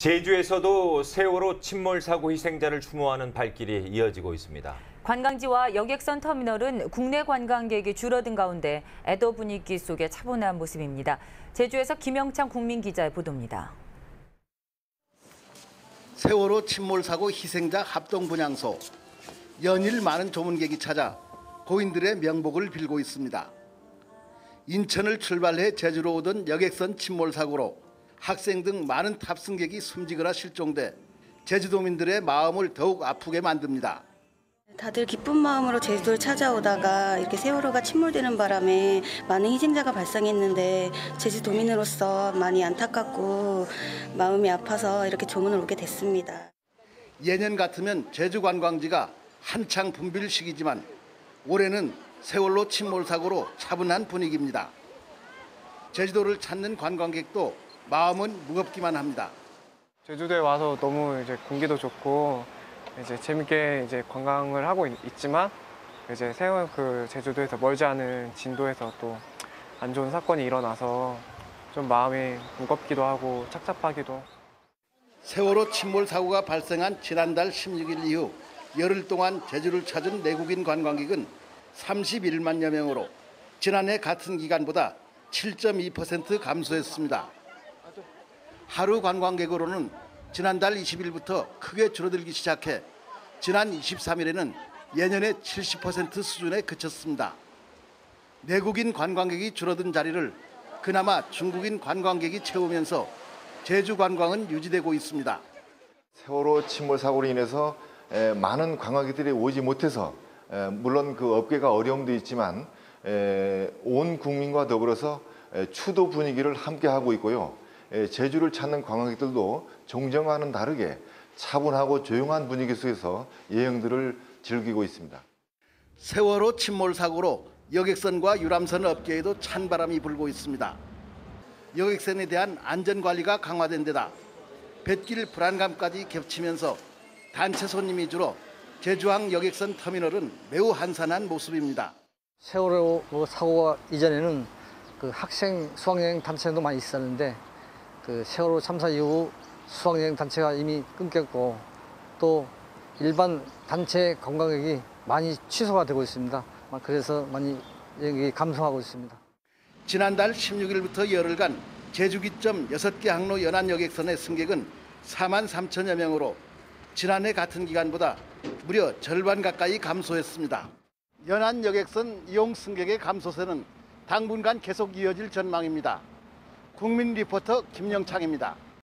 제주에서도 세월호 침몰 사고 희생자를 추모하는 발길이 이어지고 있습니다. 관광지와 여객선 터미널은 국내 관광객이 줄어든 가운데 애도 분위기 속에 차분한 모습입니다. 제주에서 김영창 국민기자의 보도입니다. 세월호 침몰 사고 희생자 합동 분향소. 연일 많은 조문객이 찾아 고인들의 명복을 빌고 있습니다. 인천을 출발해 제주로 오던 여객선 침몰 사고로 학생 등 많은 탑승객이 숨지거나 실종돼 제주도민들의 마음을 더욱 아프게 만듭니다. 다들 기쁜 마음으로 제주도를 찾아오다가 이렇게 세월호가 침몰되는 바람에 많은 희생자가 발생했는데 제주도민으로서 많이 안타깝고 마음이 아파서 이렇게 조문을 오게 됐습니다. 예년 같으면 제주 관광지가 한창 붐빌 시기지만 올해는 세월호 침몰 사고로 차분한 분위기입니다. 제주도를 찾는 관광객도 마음은 무겁기만 합니다. 제주도에 와서 너무 이제 공기도 좋고 이제 재밌게 이제 관광을 하고 있지만 이제 세월 제주도에서 멀지 않은 진도에서 또 안 좋은 사건이 일어나서 좀 마음이 무겁기도 하고 착잡하기도. 세월호 침몰 사고가 발생한 지난달 16일 이후 열흘 동안 제주를 찾은 내국인 관광객은 31만여 명으로 지난해 같은 기간보다 7.2% 감소했습니다. 하루 관광객으로는 지난달 20일부터 크게 줄어들기 시작해 지난 23일에는 예년의 70% 수준에 그쳤습니다. 내국인 관광객이 줄어든 자리를 그나마 중국인 관광객이 채우면서 제주 관광은 유지되고 있습니다. 세월호 침몰 사고로 인해서 많은 관광객들이 오지 못해서 물론 그 업계가 어려움도 있지만 온 국민과 더불어서 추도 분위기를 함께하고 있고요. 제주를 찾는 관광객들도 종전과는 다르게 차분하고 조용한 분위기 속에서 여행들을 즐기고 있습니다. 세월호 침몰 사고로 여객선과 유람선 업계에도 찬바람이 불고 있습니다. 여객선에 대한 안전관리가 강화된 데다 뱃길 불안감까지 겹치면서 단체 손님이 줄어 제주항 여객선 터미널은 매우 한산한 모습입니다. 세월호 사고가 이전에는 그 학생 수학여행 단체도 많이 있었는데 그 세월호 참사 이후 수학여행 단체가 이미 끊겼고 또 일반 단체 관광객이 많이 취소가 되고 있습니다. 그래서 많이 여행객이 감소하고 있습니다. 지난달 16일부터 열흘간 제주기점 6개 항로 연안 여객선의 승객은 4만 3천여 명으로 지난해 같은 기간보다 무려 절반 가까이 감소했습니다. 연안 여객선 이용 승객의 감소세는 당분간 계속 이어질 전망입니다. 국민 리포터 김영창입니다.